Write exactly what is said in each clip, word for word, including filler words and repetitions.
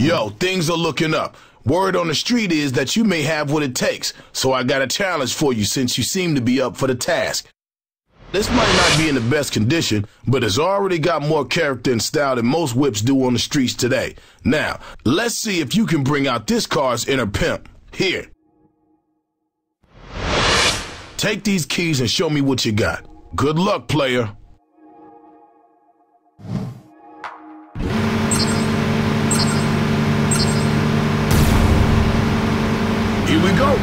Yo, things are looking up. Word on the street is that you may have what it takes, so I got a challenge for you since you seem to be up for the task. This might not be in the best condition, but it's already got more character and style than most whips do on the streets today. Now, let's see if you can bring out this car's inner pimp. Here. Take these keys and show me what you got. Good luck, player. Here we go.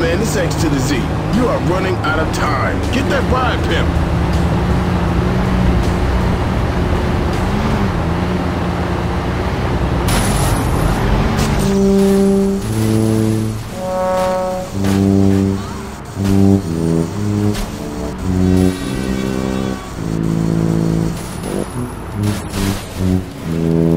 Man, this X to the Z. You are running out of time. Get that ride, pimp. Mm-hmm.